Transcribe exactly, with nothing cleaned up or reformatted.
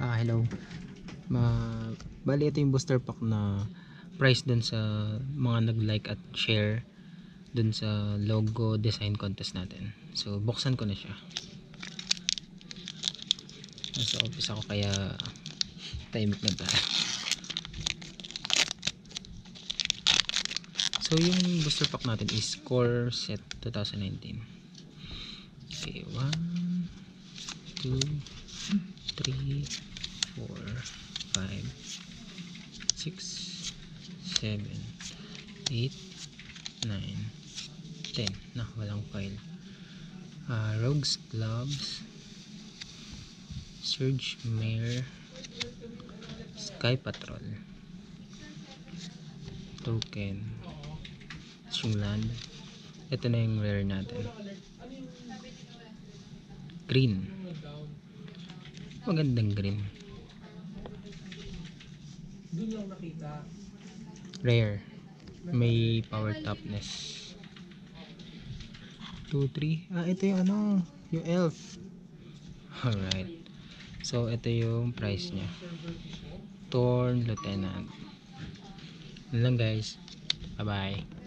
Ah, hello. Ma Bali, ito yung booster pack na price dun sa mga nag-like at share dun sa logo design contest natin. So, buksan ko na siya. Nasa office ako kaya time it na ba. So, yung booster pack natin is Core Set twenty nineteen. Okay, one, two, three, four, five, six, seven, eight, nine, ten. Nah, walang file. Uh, Rogue's Gloves, Surge Mayor, Sky Patrol, Token, Singland. Ito na yung rare natin. Green. Magandang green. Rare. May power toughness. two, three. Ah, ito yung ano. Yung elf. Alright. So, ito yung price niya. Torn Lieutenant. Ano lang guys. Bye-bye.